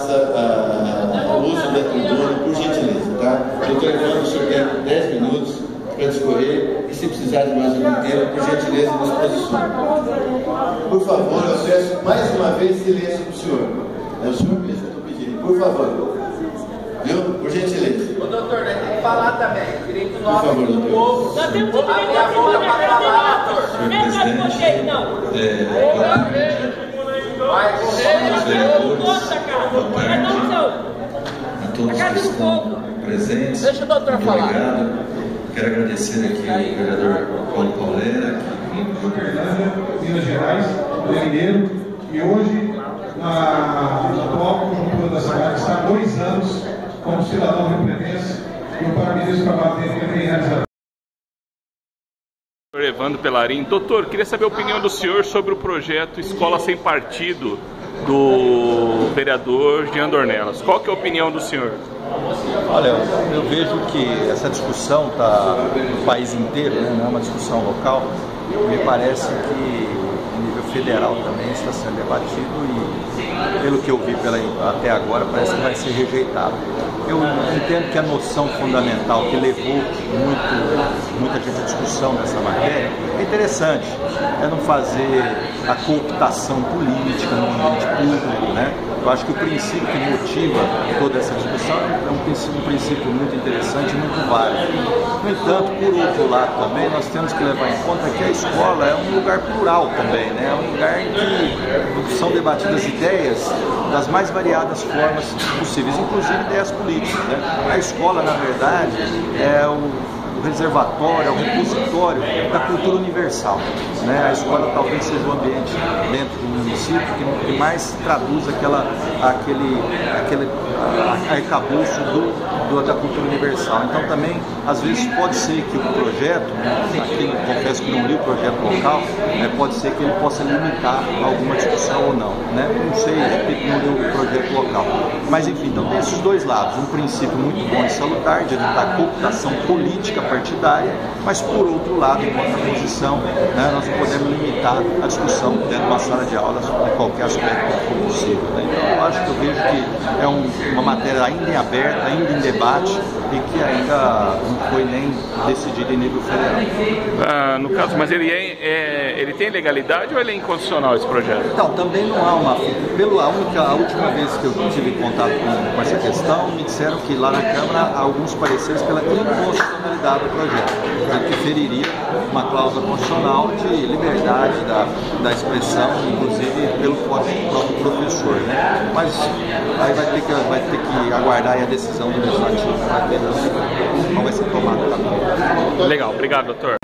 faça o uso da tribuna, por gentileza, tá? Doutor Evando, o senhor tem 10 minutos para discorrer e, se precisar de mais algum tempo, por gentileza, nos posicione. Por favor, eu peço mais uma vez silêncio para o senhor. É o senhor mesmo que eu estou pedindo, por favor. Viu? Por gentileza. Ô, doutor, nós temos que falar também. Direito nosso, por favor, doutor. Povo. Nós temos que abrir a boca para falar, doutor. Não vai de vocês, não. Boa tarde a todos que estão presentes. Deixa o doutor falar. Obrigado. Quero agradecer aqui ao vereador Paulo Colera, aqui Minas Gerais, do Mineiro, e hoje na atual conjuntura da cidade está há 2 anos como cidadão rio-grandense, e eu parabenizo o trabalho dele que vem realizado. Doutor Evando Pelarim, doutor, queria saber a opinião do senhor sobre o projeto Escola Sem Partido do vereador Jean Dornelas. Qual que é a opinião do senhor? Olha, eu vejo que essa discussão está no país inteiro, né? Não é uma discussão local. Me parece que o nível federal também está sendo debatido e, pelo que eu vi até agora, parece que vai ser rejeitado. Eu entendo que a noção fundamental que levou muita gente à discussão dessa matéria é interessante. É não fazer a cooptação política no ambiente público, né? Eu acho que o princípio que motiva toda essa discussão é um princípio muito interessante e muito válido. No entanto, por outro lado também, nós temos que levar em conta que a escola é um lugar plural também, né? É um lugar em que são debatidas ideias das mais variadas formas possíveis, inclusive ideias políticas. A escola, na verdade, é o reservatório, é o repositório da cultura universal. Né? A escola talvez seja o ambiente dentro do município que mais traduz aquele arcabouço da cultura universal. Então também, às vezes, pode ser que o projeto, aqui confesso que não li o projeto local, né, pode ser que ele possa limitar alguma discussão ou não. Né? Não sei, não li o projeto local. Mas enfim, então tem esses dois lados. Um princípio muito bom e salutar de evitar a cooptação política partidária, mas por outro lado, em contraposição, né, nós podemos limitar a discussão dentro de uma sala de aula sobre qualquer aspecto possível. Né? Então eu acho que eu vejo que é uma matéria ainda em aberta, ainda em debate e que ainda não foi nem decidida em nível federal. Ah, no caso, mas ele tem legalidade ou ele é inconstitucional esse projeto? Então, também não há uma... A última vez que eu tive contato com essa questão, me disseram que lá na Câmara há alguns pareceres pela inconstitucionalidade do projeto, que feriria uma cláusula constitucional de liberdade da expressão, inclusive pelo próprio professor, né? Mas aí vai ter que aguardar aí a decisão do legislativo, qual vai ser tomada. Legal, obrigado, doutor.